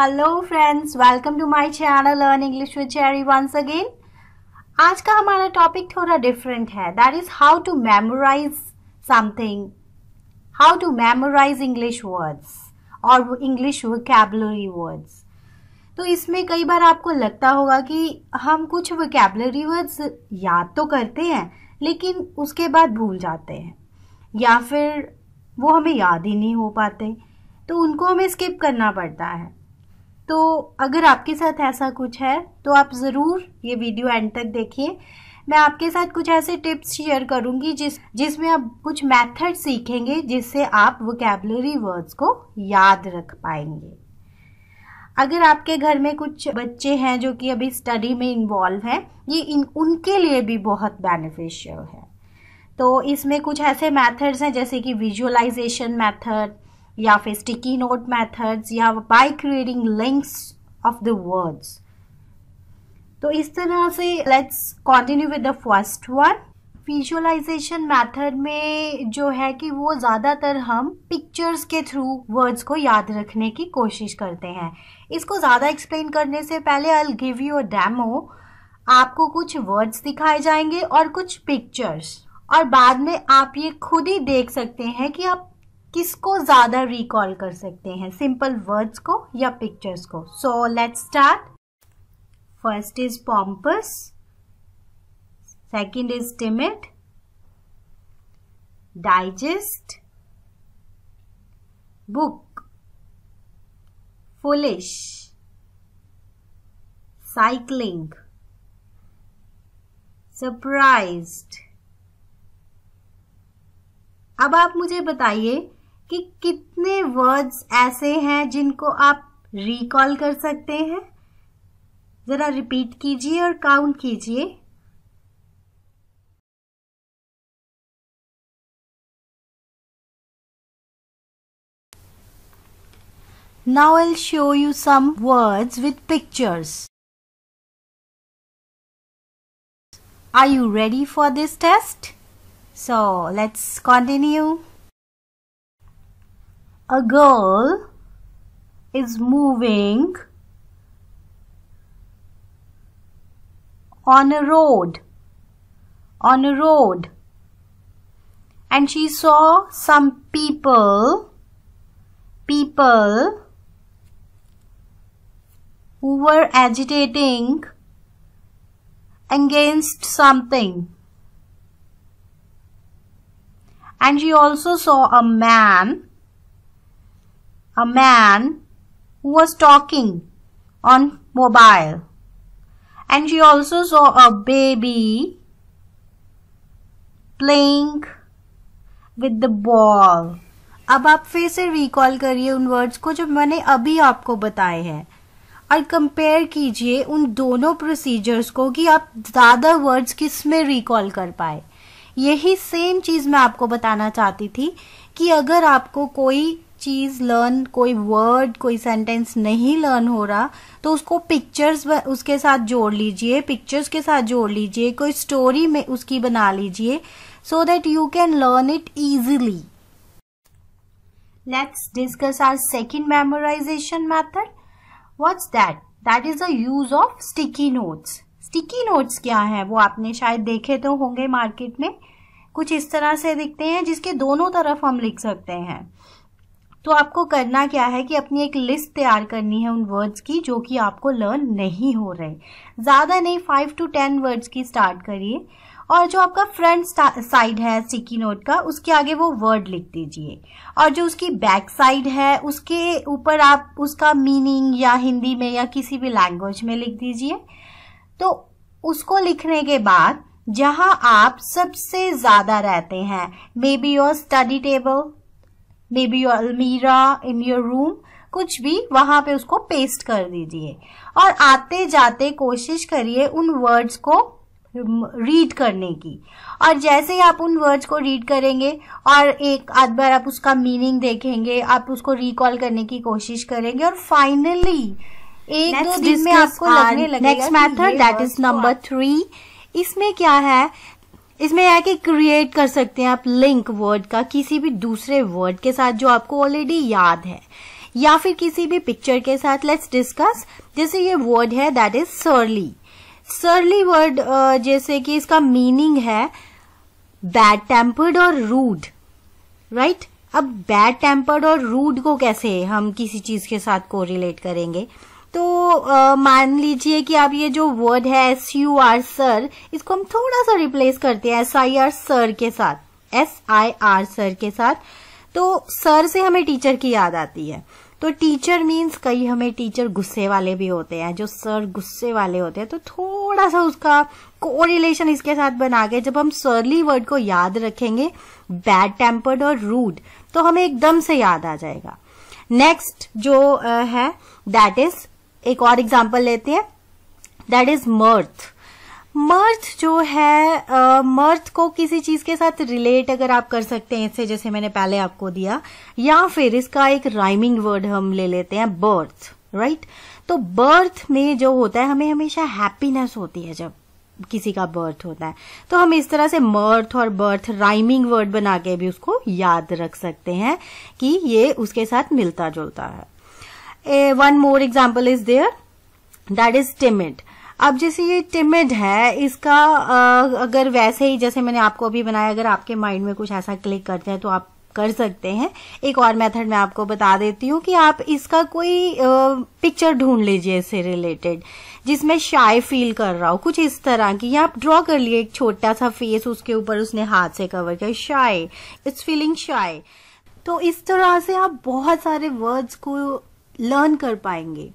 Hello friends, welcome to my channel learn English with Cherry once again. आज का हमारा topic थोड़ा different है, that is how to memorise something, how to memorise English words और English vocabulary words. तो इसमें कई बार आपको लगता होगा कि हम कुछ वोकैबुलरी वर्ड्स याद तो करते हैं लेकिन उसके बाद भूल जाते हैं या फिर वो हमें याद ही नहीं हो पाते, तो उनको हमें स्किप करना पड़ता है। तो अगर आपके साथ ऐसा कुछ है तो आप ज़रूर ये वीडियो एंड तक देखिए। मैं आपके साथ कुछ ऐसे टिप्स शेयर करूंगी जिसमें आप कुछ मेथड सीखेंगे जिससे आप वोकैबुलरी वर्ड्स को याद रख पाएंगे। अगर आपके घर में कुछ बच्चे हैं जो कि अभी स्टडी में इन्वॉल्व हैं, ये उनके लिए भी बहुत बेनिफिशियल है। तो इसमें कुछ ऐसे मेथड्स हैं जैसे कि विजुअलाइजेशन मेथड या फिर स्टिकी नोट मेथड्स या by creating links of the words. तो इस तरह से let's continue with the first one. Visualisation method में जो है कि वो ज़्यादातर हम पिक्चर्स के थ्रू वर्ड्स को याद रखने की कोशिश करते हैं। इसको ज़्यादा एक्सप्लेन करने से पहले I will give you a demo. आपको कुछ वर्ड्स दिखाए जाएंगे और कुछ पिक्चर्स, और बाद में आप ये खुद ही देख सकते हैं कि आप किसको ज़्यादा रिकॉल कर सकते हैं, सिंपल वर्ड्स को या पिक्चर्स को। So let's start. First is pompous, second is timid, digest, book, foolish, cycling, surprised. अब आप मुझे बताइए कि कितने वर्ड्स ऐसे हैं जिनको आप रिकॉल कर सकते हैं। ज़रा रिपीट कीजिए और काउंट कीजिए। Now I will show you some words with pictures. Are you ready for this test? So let's continue. A girl is moving on a road, and she saw some people who were agitating against something. And she also saw a man who was talking on mobile. And she also saw a baby playing with the ball. अब आप फिर से recall करिए उन words को जो मैंने अभी आपको बताए हैं, और कंपेयर कीजिए उन दोनों प्रोसीजर्स को कि आप ज़्यादा वर्ड्स किस में रिकॉल कर पाए। यही सेम चीज़ मैं आपको बताना चाहती थी कि अगर आपको कोई चीज़ लर्न, कोई वर्ड, कोई सेंटेंस नहीं लर्न हो रहा तो उसको पिक्चर्स उसके साथ जोड़ लीजिए, कोई स्टोरी में उसकी बना लीजिए, so that you can learn it easily. Let's discuss our second memorisation method. What's that? That is the use of sticky notes. Sticky notes क्या है वो आपने शायद देखे तो होंगे मार्केट में, कुछ इस तरह से दिखते हैं जिसके दोनों तरफ हम लिख सकते हैं। तो आपको करना क्या है कि अपनी एक लिस्ट तैयार करनी है उन वर्ड्स की जो कि आपको लर्न नहीं हो रहे। ज़्यादा नहीं, 5 to 10 वर्ड्स की स्टार्ट करिए, और जो आपका फ्रंट साइड है स्टिकी नोट का उसके आगे वो वर्ड लिख दीजिए, और जो उसकी बैक साइड है उसके ऊपर आप उसका मीनिंग या हिंदी में या किसी भी लैंग्वेज में लिख दीजिए। तो उसको लिखने के बाद जहां आप सबसे ज़्यादा रहते हैं, maybe your study table, maybe your almirah, in your room, कुछ भी, वहां पे उसको पेस्ट कर दीजिए। और आते जाते कोशिश करिए उन वर्ड्स को रीड करने की, और जैसे ही आप उन वर्ड्स को रीड करेंगे और एक आध बार आप उसका मीनिंग देखेंगे, आप उसको रिकॉल करने की कोशिश करेंगे, और फाइनली एक दो दिन में आपको लगने लगेगा। Next method, that is number 3। इसमें क्या है? इसमें है कि क्रिएट कर सकते हैं आप लिंक वर्ड का किसी भी दूसरे वर्ड के साथ जो आपको ऑलरेडी याद है। या फिर किसी भी पिक्चर के साथ। Let's discuss. जैसे ये वर्ड है that is surly. Surly word जैसे कि इसका मीनिंग है बैड टेम्पर्ड और रूड, राइट। अब बैड टेम्पर्ड और रूड को कैसे हम किसी चीज के साथ कोरिलेट करेंगे? तो मान लीजिए कि आप ये जो वर्ड है SUR सर, इसको हम थोड़ा सा रिप्लेस करते हैं SIR सर के साथ, SIR सर के साथ। तो सर से हमें टीचर की याद आती है। तो टीचर मीन्स कई हमें टीचर गुस्से वाले भी होते हैं, जो सर गुस्से वाले होते हैं। तो थोड़ा सा उसका कोरिलेशन इसके साथ बना के जब हम सर्ली वर्ड को याद रखेंगे, बैड टेम्पर्ड और रूड, तो हमें एकदम से याद आ जाएगा। नेक्स्ट जो है दैट इज, एक और एग्जाम्पल लेते हैं, दैट इज मर्थ। मर्थ जो है, मर्थ को किसी चीज के साथ रिलेट अगर आप कर सकते हैं इससे, जैसे मैंने पहले आपको दिया, या फिर इसका एक राइमिंग वर्ड हम ले लेते हैं बर्थ, राइट। तो बर्थ में जो होता है, हमें हमेशा हैप्पीनेस होती है जब किसी का बर्थ होता है। तो हम इस तरह से मर्थ और बर्थ राइमिंग वर्ड बना के भी उसको याद रख सकते हैं कि ये उसके साथ मिलता जुलता है। One more example is there, that is timid. अब जैसे ये टिमिड है, इसका अगर वैसे ही जैसे मैंने आपको अभी बनाया, अगर आपके माइंड में कुछ ऐसा क्लिक करते हैं तो आप कर सकते हैं। एक और मेथड मैं आपको बता देती हूँ कि आप इसका कोई पिक्चर ढूंढ लीजिए इससे रिलेटेड, जिसमें शाय फील कर रहा हो, कुछ इस तरह की। या आप ड्रॉ कर लिए एक छोटा सा फेस, उसके ऊपर उसने हाथ से कवर किया, शाय, इट्स फीलिंग शाय। तो इस तरह से आप बहुत सारे वर्ड्स को लर्न कर पाएंगे,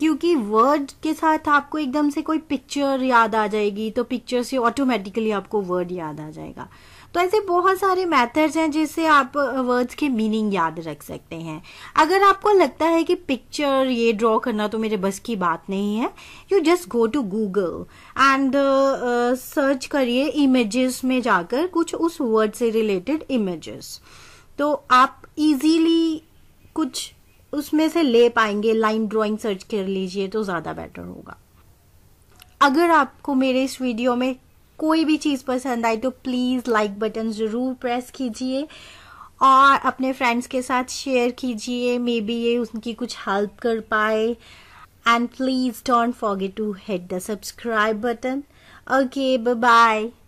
क्योंकि वर्ड के साथ आपको एकदम से कोई पिक्चर याद आ जाएगी, तो पिक्चर से ऑटोमेटिकली आपको वर्ड याद आ जाएगा। तो ऐसे बहुत सारे मेथड्स हैं जिससे आप वर्ड्स के मीनिंग याद रख सकते हैं। अगर आपको लगता है कि पिक्चर ये ड्रॉ करना तो मेरे बस की बात नहीं है, you just go to Google and search करिए इमेजेस में जाकर कुछ उस वर्ड से रिलेटेड इमेजेस, तो आप इजीली कुछ उसमें से ले पाएंगे। लाइन ड्राइंग सर्च कर लीजिए तो ज़्यादा बेटर होगा। अगर आपको मेरे इस वीडियो में कोई भी चीज़ पसंद आई तो प्लीज़ लाइक बटन ज़रूर प्रेस कीजिए और अपने फ्रेंड्स के साथ शेयर कीजिए, मे बी ये उनकी कुछ हेल्प कर पाए। And please don't forget to hit the subscribe button. Okay, bye bye.